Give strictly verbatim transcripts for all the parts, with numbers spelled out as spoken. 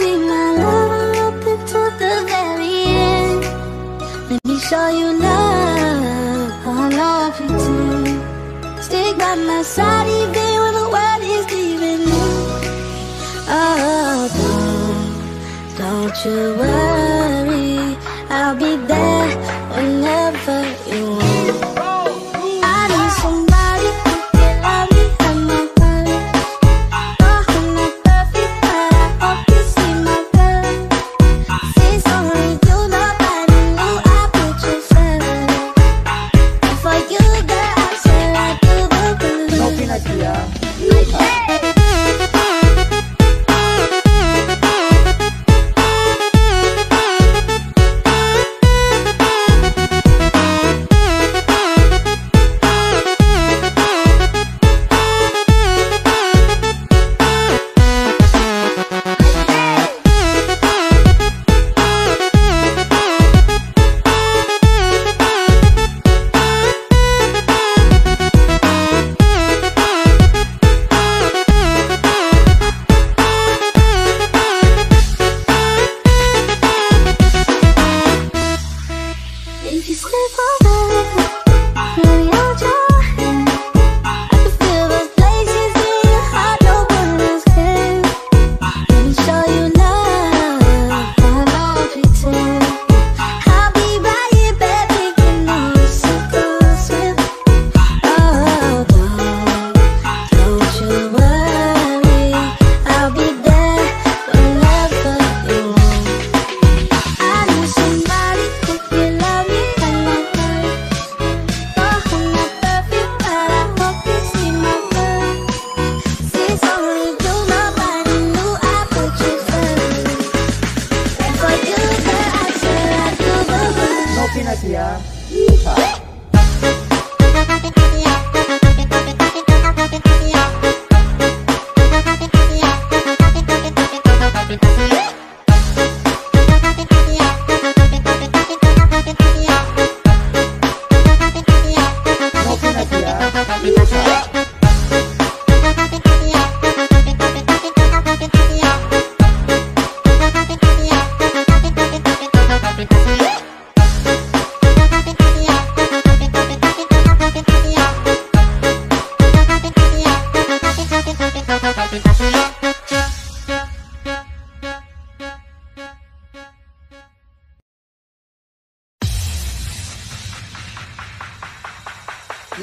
being my lover up until the very end. Let me show you love, how love you do. Stick by my side even when the world is leaving me. Oh, don't, don't you worry, I'll be there whenever you want. I need somebody who can love me from my body. Oh, I'm not perfect, but I hope you see my value. Since only you, nobody knew I put you first. And for you, girl, I swear I do believe. Đầu tiên là chị à? Yêu thật.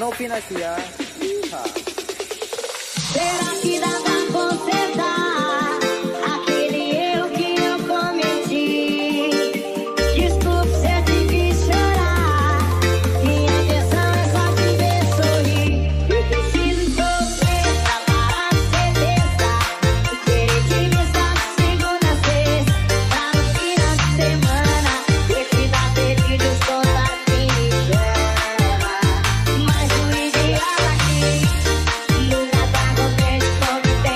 No financia. Será que dá pra consertar aquele erro que eu cometi? Desculpe se eu te fiz chorar. Minha intenção é só te ver sorrir. Eu preciso sofrer pra parar de ser besta. Querer te mostrar de segunda a sexta. Pra no final de semana precisar ter que descontar que me chama. Mas Nunca tá contente com o que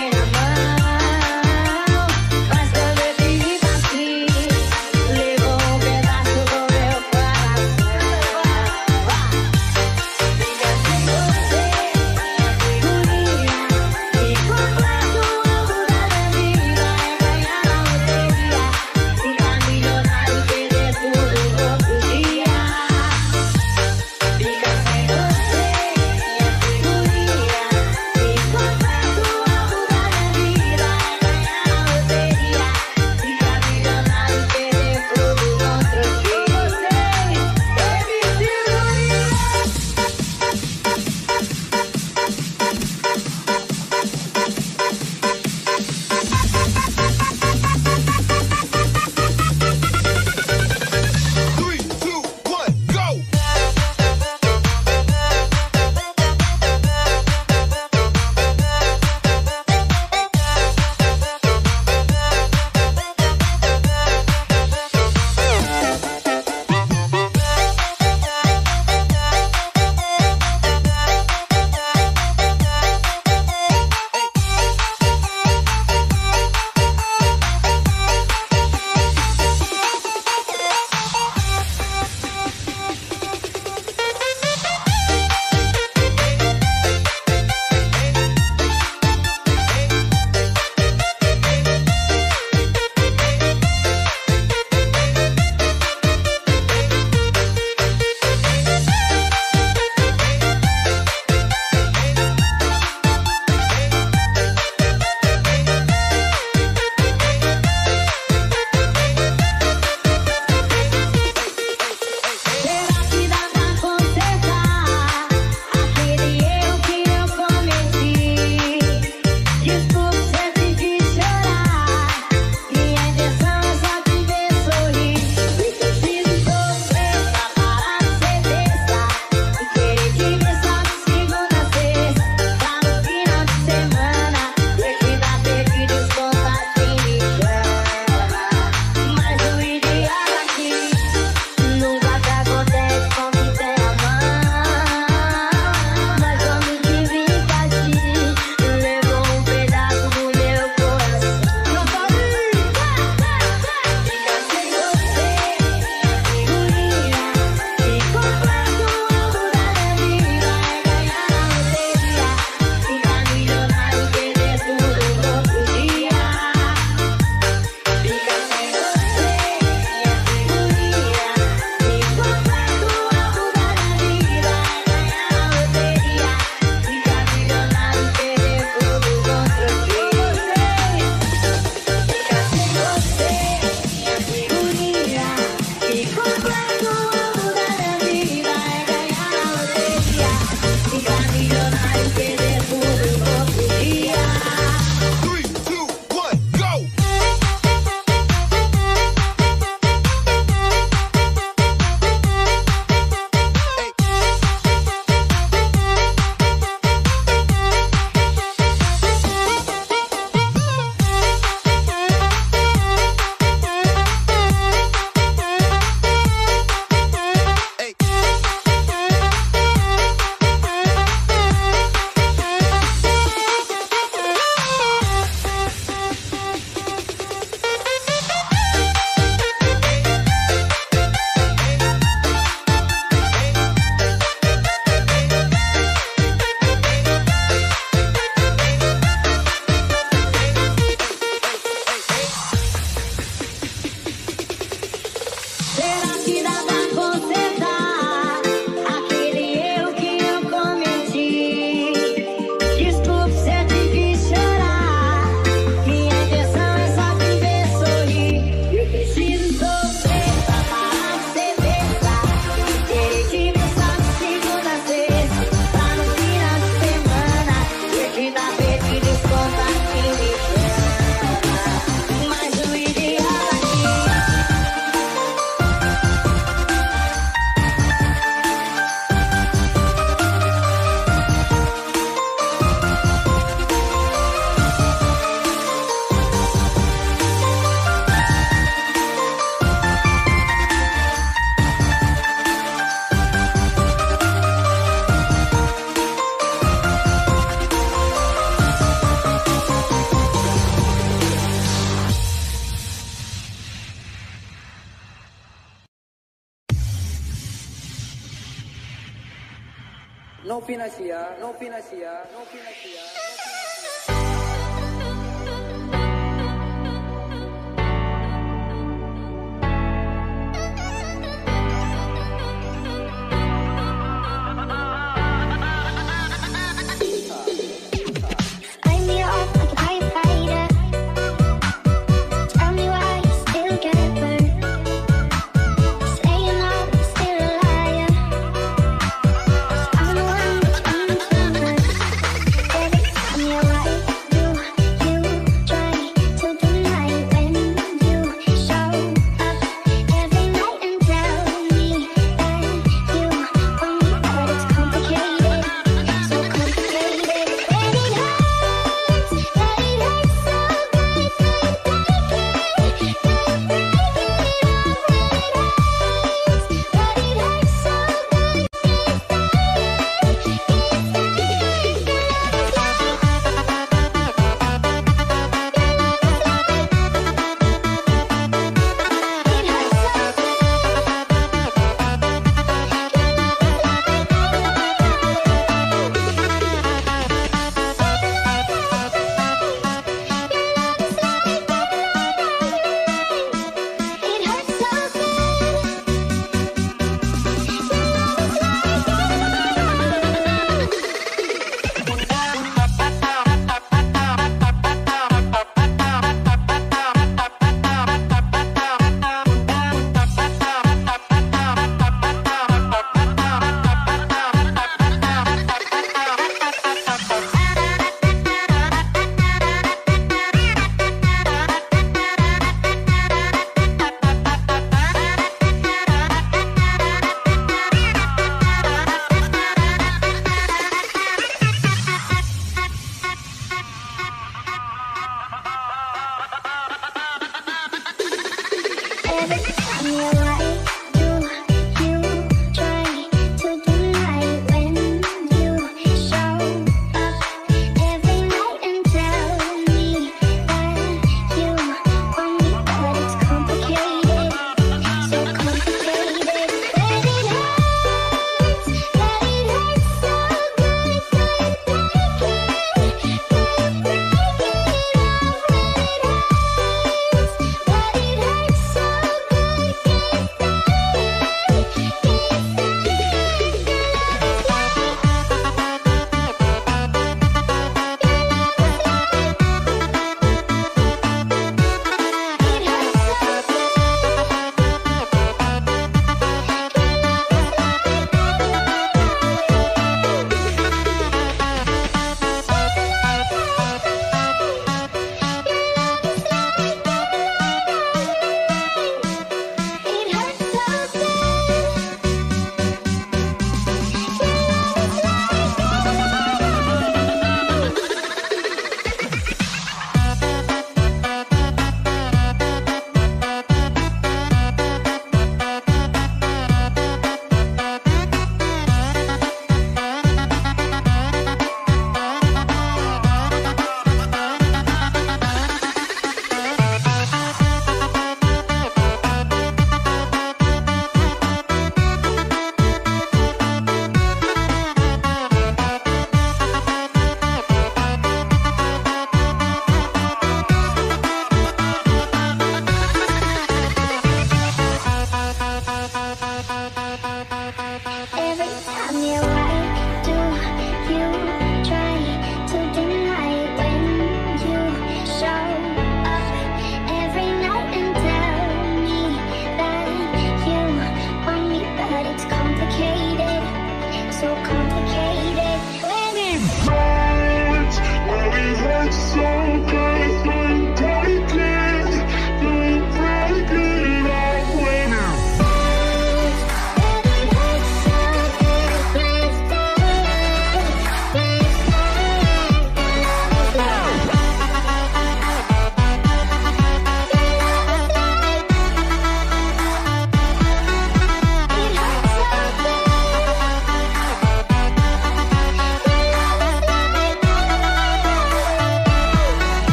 No financiar, no financiar, no financiar.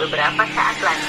beberapa saat lagi.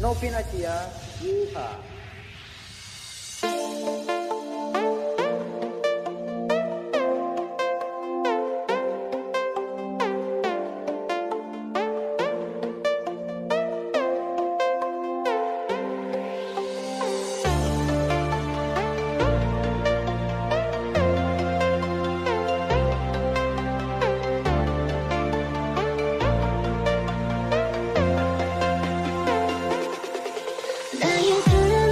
No pinatia, yeehaw. Hãy subscribe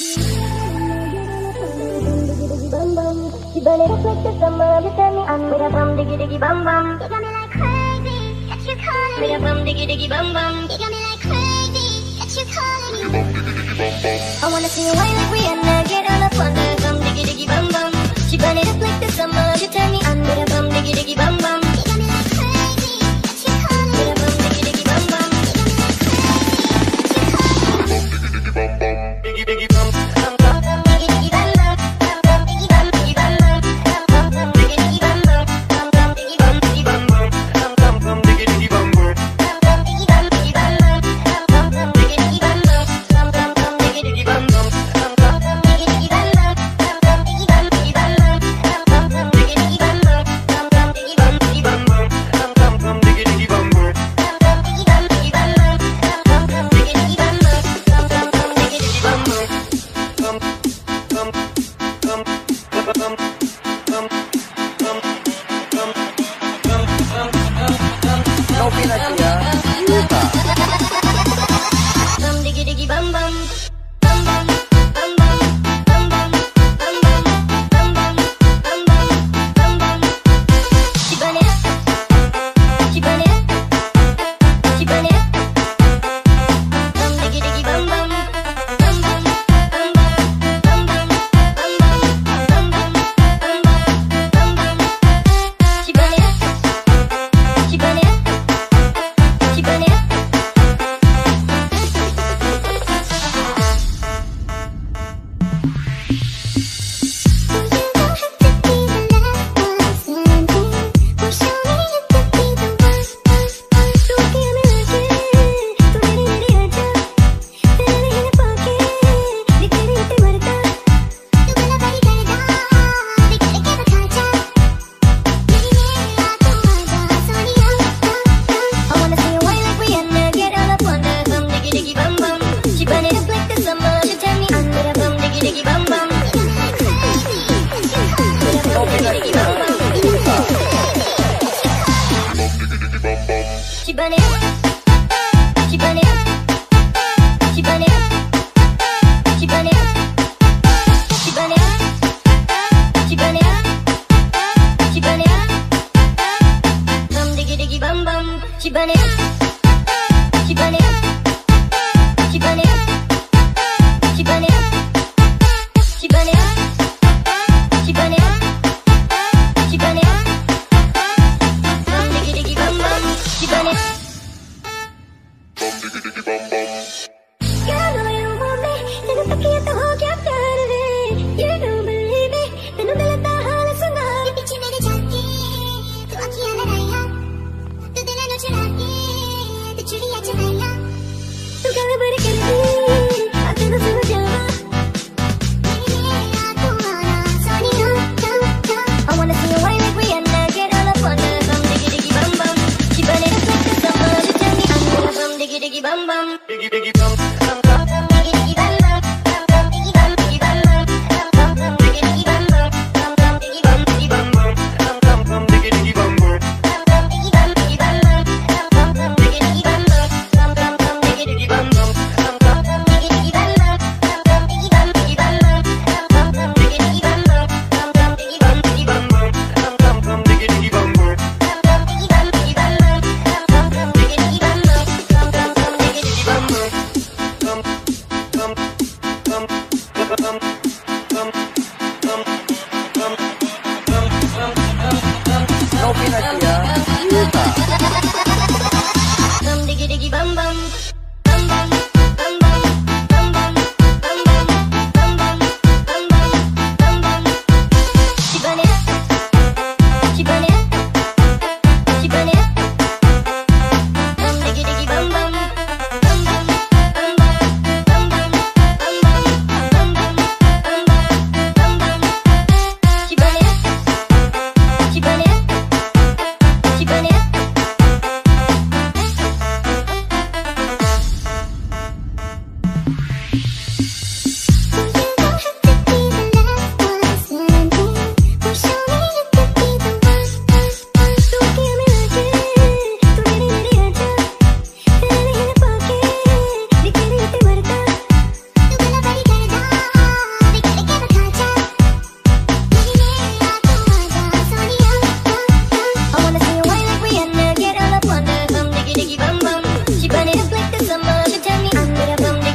You burn it up like the summer, you turn me on with a bum diggy diggy bum bum. You got me like crazy, that you're calling. With a bum diggy diggy bum bum. You got me like crazy, that you're calling. Bum diggy diggy bum bum. I wanna see you whine like Rihanna, get all up on the bum diggy diggy bum bum. She burn it up like the summer, you turn me on with a bum diggy diggy bum bum. You got me like crazy, that you're calling. With a bum diggy diggy bum bum. You got me like crazy, that you're calling. Bum diggy diggy bum bum. Diggy diggy bum bum.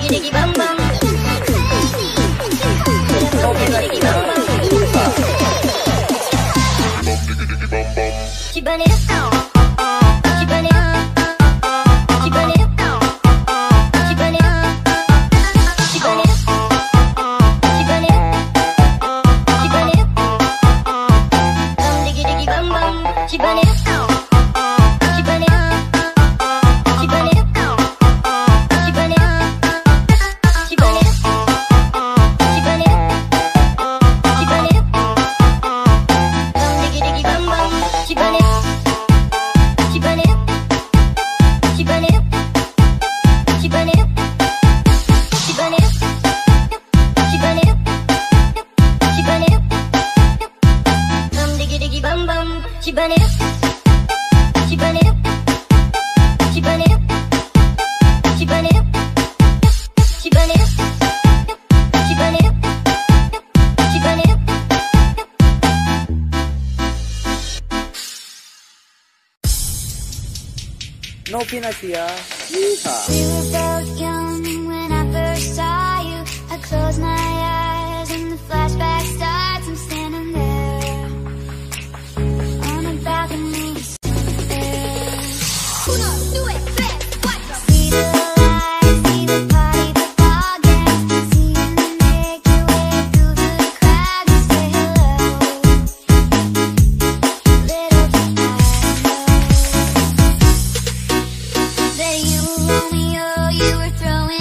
That you owe me, oh, you were throwing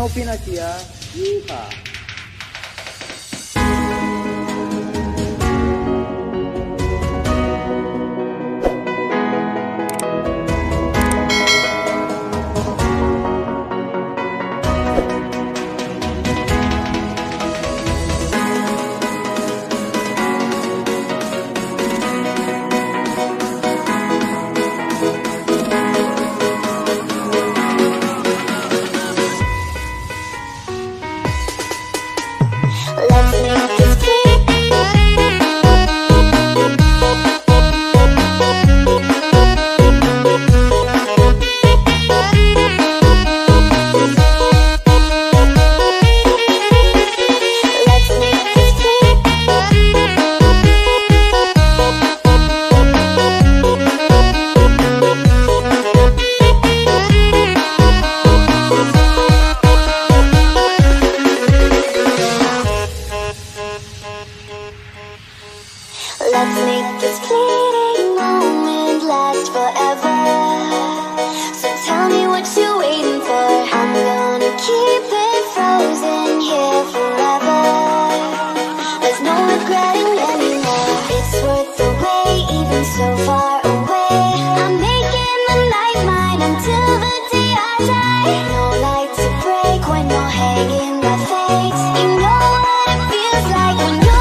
No pinakia, yeehaw. Let's make this fleeting moment last forever. So tell me what you're waiting for. I'm gonna keep it frozen here forever. There's no regretting anymore. It's worth the wait, even so far away. I'm making the night mine until the day I die. No light to break when you're hanging my face. You know what it feels like when you're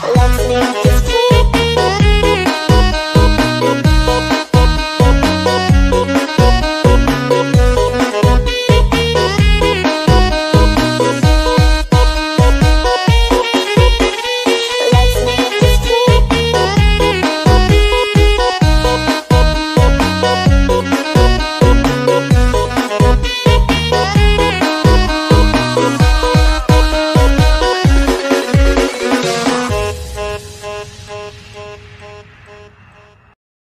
Let's make